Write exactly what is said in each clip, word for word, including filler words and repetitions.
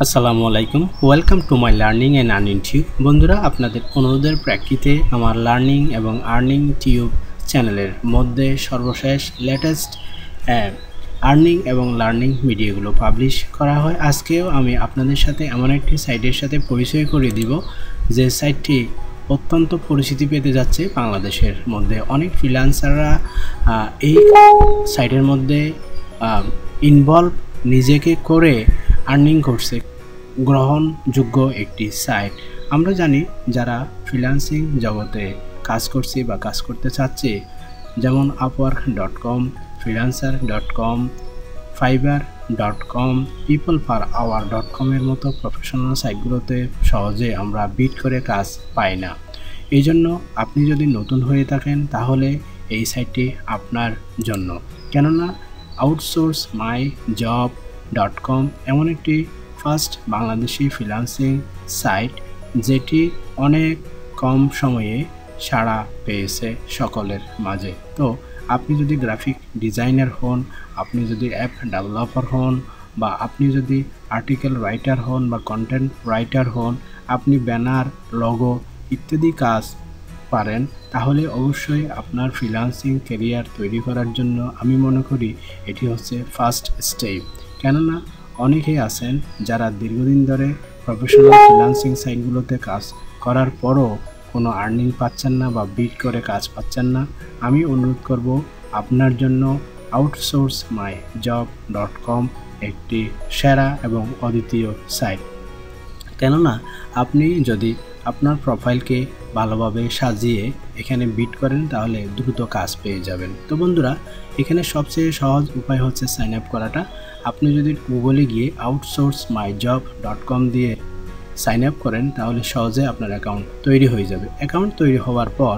असलामुअलैकुम welcome to my learning and earning tube. बंधुरा आपनादेर अनुरोधेर प्रेक्षिते आमार लार्निंग एवं आर्निंग ट्यूब चैनलेर मध्य सर्वशेष लेटेस्ट आर्निंग एवं लार्निंग भिडियोगुलो पाब्लिश करा हय। आजकेও আমি আপনাদের সাথে এমন একটি সাইটের সাথে পরিচয় করিয়ে দিব যে সাইটটি অত্যন্ত পরিচিতি পেতে যাচ্ছে। বাংলাদেশের মধ্যে অনেক ফ্রিল্যান্সাররা এই সাইটের মধ্যে ইনভলভ নিজেকে করে আর্নিং করছে। গ্রহণযোগ্য একটি সাইট। আমরা জানি যারা ফ্রিল্যান্সিং জগতে কাজ করছে বা কাজ করতে চাচ্ছে, যেমন Upwork dot com, freelancer dot com, Fiverr dot com, people per hour dot কমের মতো প্রফেশনাল সাইটগুলোতে সহজে আমরা বিট করে কাজ পাই না। এই জন্য আপনি যদি নতুন হয়ে থাকেন তাহলে এই সাইটটি আপনার জন্য, কেননা outsource my job dot com এমন একটি ফার্স্ট বাংলাদেশি ফ্রিল্যান্সিং সাইট যেটি অনেক কম সময়ে সাড়া পেয়েছে সকলের মাঝে। তো আপনি যদি গ্রাফিক ডিজাইনার হন, আপনি যদি অ্যাপ ডেভেলপার হন, বা আপনি যদি আর্টিকেল রাইটার হন বা কন্টেন্ট রাইটার হন, আপনি ব্যানার, লোগো ইত্যাদি কাজ পারেন, তাহলে অবশ্যই আপনার ফ্রিল্যান্সিং ক্যারিয়ার তৈরি করার জন্য আমি মনে করি এটি হচ্ছে ফার্স্ট স্টেপ। কেননা অনেকেই আছেন যারা দীর্ঘদিন ধরে প্রফেশনাল ফ্রিল্যান্সিং সাইটগুলোতে কাজ করার পরও কোনো আর্নিং পাচ্ছেন না বা বিট করে কাজ পাচ্ছেন না। আমি অনুরোধ করব আপনার জন্য outsource my job dot com একটি সেরা এবং অদ্বিতীয় সাইট। কেননা আপনি যদি আপনার প্রোফাইলকে ভালোভাবে সাজিয়ে এখানে বিট করেন তাহলে দ্রুত কাজ পেয়ে যাবেন। তো বন্ধুরা, এখানে সবচেয়ে সহজ উপায় হচ্ছে সাইন আপ করাটা। আপনি যদি গুগলে গিয়ে outsource my job dot com দিয়ে সাইন আপ করেন তাহলে সহজে আপনার অ্যাকাউন্ট তৈরি হয়ে যাবে। অ্যাকাউন্ট তৈরি হওয়ার পর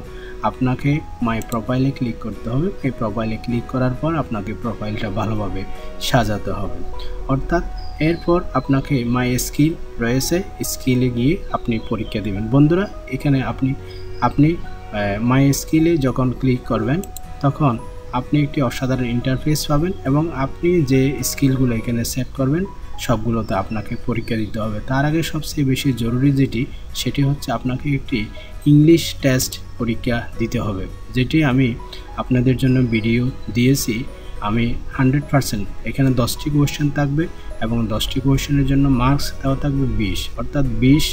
আপনাকে মাই প্রোফাইলে ক্লিক করতে হবে। এই প্রোফাইলে ক্লিক করার পর আপনাকে প্রোফাইলটা ভালোভাবে সাজাতে হবে। অর্থাৎ এরপর আপনাকে মাই স্কিল রয়েছে, স্কিলে গিয়ে আপনি পরীক্ষা দেবেন। বন্ধুরা, এখানে আপনি আপনি মাই স্কিলে যখন ক্লিক করবেন তখন আপনি একটি অসাধারণ ইন্টারফেস পাবেন এবং আপনি যে স্কিলগুলো এখানে সেট করবেন সবগুলোতে আপনাকে পরীক্ষা দিতে হবে। তার আগে সবচেয়ে বেশি জরুরি যেটি, সেটি হচ্ছে আপনাকে একটি ইংলিশ টেস্ট পরীক্ষা দিতে হবে, যেটি আমি আপনাদের জন্য ভিডিও দিয়েছি। আমি হান্ড্রেড পারসেন্ট এখানে দশটি কোয়েশ্চেন থাকবে এবং দশটি কোয়েশ্চেনের জন্য মার্কস দেওয়া থাকবে বিশ, অর্থাৎ বিশ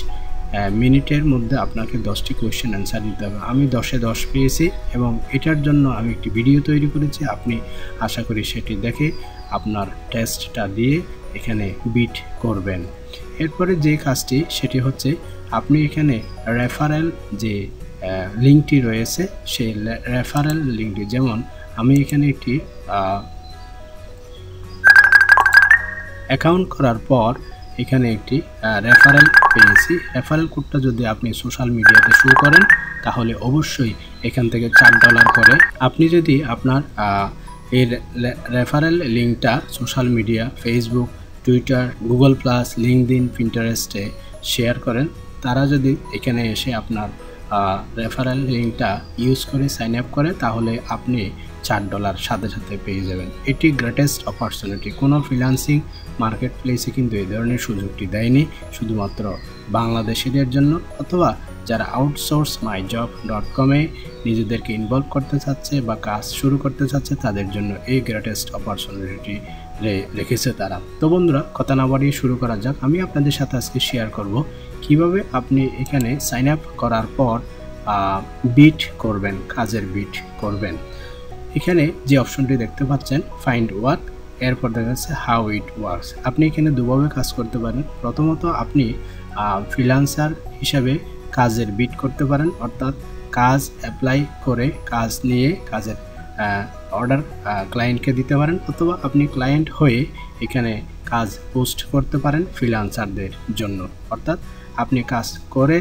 মিনিটের মধ্যে আপনাকে দশটি কোয়েশ্চেন অ্যান্সার দিতে হবে। আমি দশে দশ পেয়েছি এবং এটার জন্য আমি একটি ভিডিও তৈরি করেছি। আপনি আশা করি সেটি দেখে আপনার টেস্টটা দিয়ে এখানে বিট করবেন। এরপরে যে কাজটি, সেটি হচ্ছে আপনি এখানে রেফারেল যে লিঙ্কটি রয়েছে সেই রেফারেল লিঙ্কটি, যেমন আমি এখানে একটি অ্যাকাউন্ট করার পর এখানে একটি রেফারেল পেয়েছি। রেফারেল কোডটা যদি আপনি সোশ্যাল মিডিয়াতে শো করেন তাহলে অবশ্যই এখান থেকে চার ডলার করে আপনি যদি আপনার এই রেফারেল লিঙ্কটা social media Facebook, Twitter, Google plus, LinkedIn, পিন্টারেস্টে শেয়ার করেন, তারা যদি এখানে এসে আপনার রেফারেল লিঙ্কটা ইউজ করে সাইন আপ করে তাহলে আপনি চার ডলার সাথে সাথে পেয়ে যাবেন। এটি গ্রেটেস্ট অপরচুনিটি। কোনো ফ্রিল্যান্সিং মার্কেট প্লেসে কিন্তু এই ধরনের সুযোগটি দেয়নি, শুধুমাত্র বাংলাদেশিদের জন্য। অথবা যারা আউটসোর্স মাই জব ডট কমে নিজেদেরকে ইনভলভ করতে চাচ্ছে বা কাজ শুরু করতে চাচ্ছে তাদের জন্য এই গ্রেটেস্ট অপরচুনিটি রেখেছে তারা। তো বন্ধুরা, কথা না বাড়িয়ে শুরু করা যাক। আমি আপনাদের সাথে আজকে শেয়ার করব কিভাবে আপনি এখানে সাইন আপ করার পর বিট করবেন, কাজের বিট করবেন। এখানে যে অপশনটি দেখতে পাচ্ছেন ফাইন্ড ওয়ার্ক, এরপর দেখা যাচ্ছে হাউ ইট ওয়ার্কস। আপনি এখানে দুভাবে কাজ করতে পারেন। প্রথমত আপনি ফ্রিল্যান্সার হিসাবে কাজের বিট করতে পারেন, অর্থাৎ কাজ অ্যাপ্লাই করে কাজ নিয়ে কাজের অর্ডার ক্লায়েন্টকে দিতে পারেন। অথবা আপনি ক্লায়েন্ট হয়ে এখানে কাজ পোস্ট করতে পারেন ফ্রিল্যান্সারদের জন্য, অর্থাৎ আপনি কাজ করে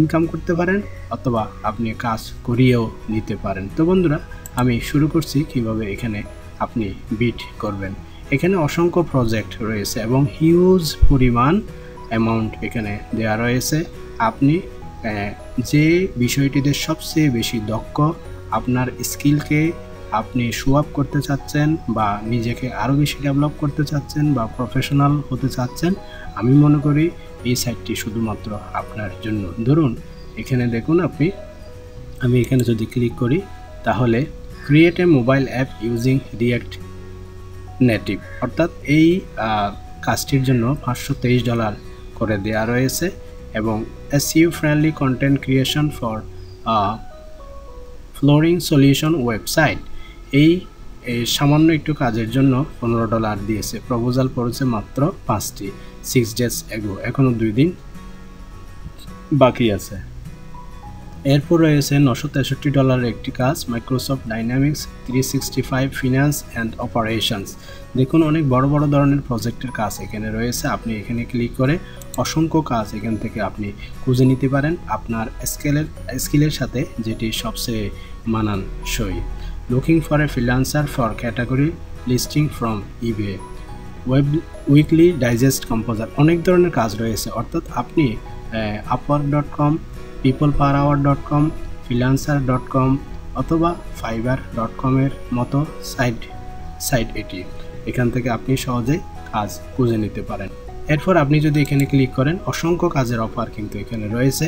ইনকাম করতে পারেন অথবা আপনি কাজ করিয়েও নিতে পারেন। তো বন্ধুরা, আমি শুরু করছি কিভাবে এখানে আপনি বিট করবেন। এখানে অসংখ্য প্রজেক্ট রয়েছে এবং হিউজ পরিমাণ অ্যামাউন্ট এখানে দেওয়া রয়েছে। আপনি যে বিষয়টিতে সবচেয়ে বেশি দক্ষ, আপনার স্কিলকে আপনি শো আপ করতে চাচ্ছেন বা নিজেকে আরও বেশি ডেভেলপ করতে চাচ্ছেন বা প্রফেশনাল হতে চাচ্ছেন, আমি মনে করি এই সাইটটি শুধুমাত্র আপনার জন্য। ধরুন এখানে দেখুন, আপনি আমি এখানে যদি ক্লিক করি তাহলে create a mobile app using React Native, অর্থাৎ এই কাজটির জন্য পাঁচশো তেইশ ডলার করে দেওয়া রয়েছে এবং SEO friendly content creation for flooring solution website, এই সামান্য একটু কাজের জন্য পনেরো ডলার দিয়েছে। প্রপোজাল পড়েছে মাত্র পাঁচটি, সিক্স ডেজ এগো, এখনও দুই দিন বাকি আছে। এরপর রয়েছে নশো তেষট্টি ডলারের একটি কাজ, Microsoft Dynamics three sixty five finance and operations. দেখুন অনেক বড় বড় ধরনের প্রজেক্টের কাজ এখানে রয়েছে, আপনি এখানে ক্লিক করে অসংখ্য কাজ এখান থেকে আপনি খুঁজে নিতে পারেন আপনার স্কেলের স্কিলের সাথে যেটি সবচেয়ে মানানসই। Looking for a freelancer for category listing from eBay, web weekly digest composer, অনেক ধরনের কাজ রয়েছে। অর্থাৎ আপনি Upwork dot com, people per hour dot com, freelancer dot com অথবা ফাইবার ডট কমের মতো সাইট সাইট এটি, এখান থেকে আপনি সহজে কাজ খুঁজে নিতে পারেন। এরপর আপনি যদি এখানে ক্লিক করেন অসংখ্য কাজের অফার কিন্তু এখানে রয়েছে,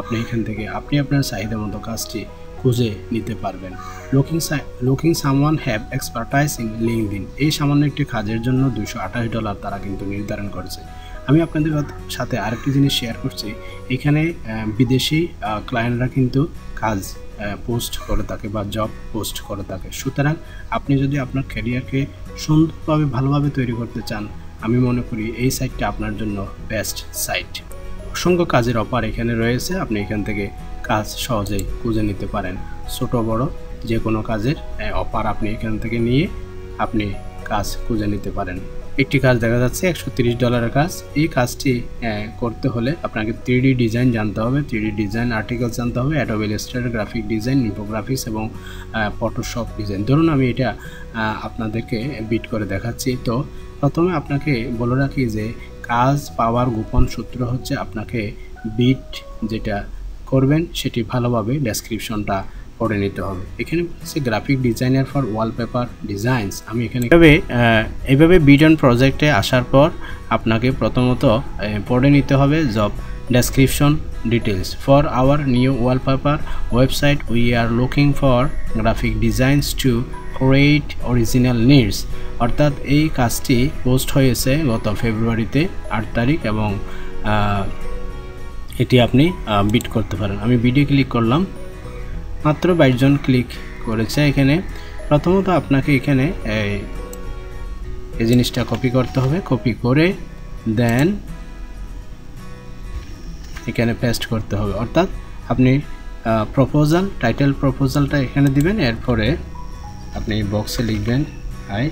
আপনি এখান থেকে আপনি আপনার চাহিদা মতো কাজটি খুঁজে নিতে পারবেন। Looking looking someone have expertise in LinkedIn, এই সামান্য একটি কাজের জন্য দুশো আঠাশ ডলার তারা কিন্তু নির্ধারণ করেছে। আমি আপনাদের সাথে আরেকটি জিনিস শেয়ার করছি, এখানে বিদেশি ক্লায়েন্টরা কিন্তু কাজ পোস্ট করে থাকে বা জব পোস্ট করে থাকে। সুতরাং আপনি যদি আপনার ক্যারিয়ারকে সুন্দরভাবে ভালোভাবে তৈরি করতে চান, আমি মনে করি এই সাইটটা আপনার জন্য বেস্ট সাইট। অসংখ্য কাজের অফার এখানে রয়েছে, আপনি এখান থেকে কাজ সহজেই খুঁজে নিতে পারেন। ছোট বড় যে কোনো কাজের অফার আপনি এখান থেকে নিয়ে আপনি কাজ খুঁজে নিতে পারেন। একটি কাজ দেখা যাচ্ছে একশো তিরিশ ডলারের কাজ, এই কাজটি করতে হলে আপনাকে থ্রি ডি ডিজাইন জানতে হবে, থ্রি ডি ডিজাইন আর্টিকেল জানতে হবে, Adobe Illustrator, graphic design, infographics এবং ফটোশপ ডিজাইন। ধরুন আমি এটা আপনাদেরকে বিট করে দেখাচ্ছি। তো প্রথমে আপনাকে বলে রাখি যে কাজ পাওয়ার গোপন সূত্র হচ্ছে আপনাকে বিট যেটা করবেন সেটি ভালোভাবে ডেসক্রিপশনটা পড়ে নিতে হবে। এখানে বলছে graphic designer for wallpaper designs, আমি এখানে এভাবে এইভাবে বিড অন প্রজেক্টে আসার পর আপনাকে প্রথমত পড়ে নিতে হবে job description details. For our new wallpaper website we are looking for graphic designs to create original needs, অর্থাৎ এই কাজটি পোস্ট হয়েছে গত ফেব্রুয়ারিতে আট তারিখ এবং এটি আপনি বিড করতে পারেন। আমি বিডে ক্লিক করলাম, মাত্র বাইশ জন ক্লিক করেছে। এখানে প্রথমত আপনাকে এখানে এই জিনিসটা কপি করতে হবে, কপি করে দেন এখানে পেস্ট করতে হবে। অর্থাৎ আপনি প্রপোজাল টাইটেল প্রপোজালটা এখানে দিবেন, এরপরে আপনি বক্সে লিখবেন আই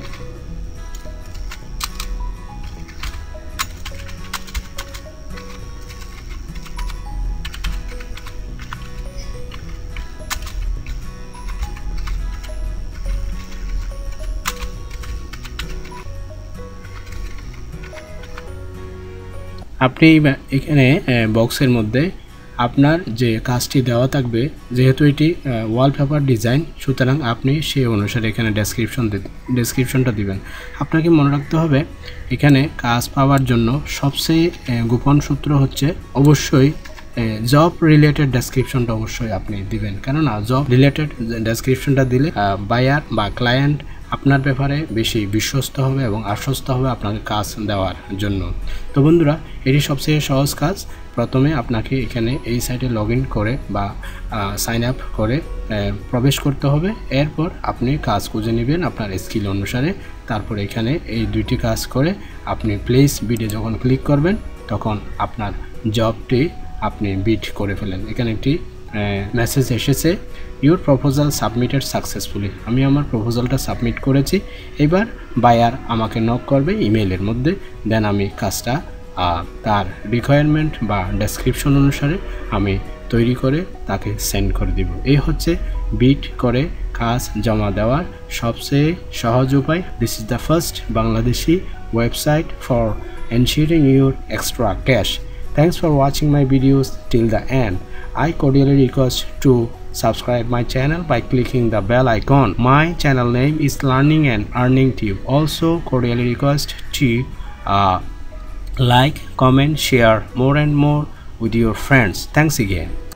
আপনি এখানে বক্সের মধ্যে আপনার যে কাজটি দেওয়া থাকবে, যেহেতু এটি ওয়ালপেপার ডিজাইন সুতরাং আপনি সেই অনুসারে এখানে ডেসক্রিপশন ডেসক্রিপশনটা দিবেন। আপনাকে মনে রাখতে হবে এখানে কাজ পাওয়ার জন্য সবচেয়ে গোপন সূত্র হচ্ছে অবশ্যই জব রিলেটেড ডেসক্রিপশনটা অবশ্যই আপনি দিবেন, কেননা জব রিলেটেড ডেসক্রিপশনটা দিলে বায়ার বা ক্লায়েন্ট আপনার ব্যাপারে বেশি বিশ্বস্ত হবে এবং আশ্বস্ত হবে আপনাকে কাজ দেওয়ার জন্য। তো বন্ধুরা এটি সবচেয়ে সহজ কাজ, প্রথমে আপনাকে এখানে এই সাইটে লগ ইন করে বা সাইন আপ করে প্রবেশ করতে হবে, এরপর আপনি কাজ খুঁজে নেবেন আপনার স্কিল অনুসারে। তারপরে এখানে এই দুইটি কাজ করে আপনি প্লেস বিডে যখন ক্লিক করবেন তখন আপনার জবটি আপনি বিড করে ফেলেন। এখানে একটি মেসেজ এসেছে ইউর প্রপোজাল সাবমিটেড সাকসেসফুলি, আমি আমার প্রপোজালটা সাবমিট করেছি। এবার বায়ার আমাকে নক করবে ইমেইলের মধ্যে, দেন আমি কাজটা তার রিকোয়ারমেন্ট বা ডেসক্রিপশন অনুসারে আমি তৈরি করে তাকে সেন্ড করে দিব। এই হচ্ছে বিড করে কাজ জমা দেওয়ার সবচেয়ে সহজ উপায়। This is the first Bangladeshi website for ensuring your extra cash. Thanks for watching my videos till the end. I cordially request to Subscribe my channel by clicking the bell icon. My channel name is Learning and Earning Tube. Also cordially request to uh, like, comment, share more and more with your friends. Thanks again.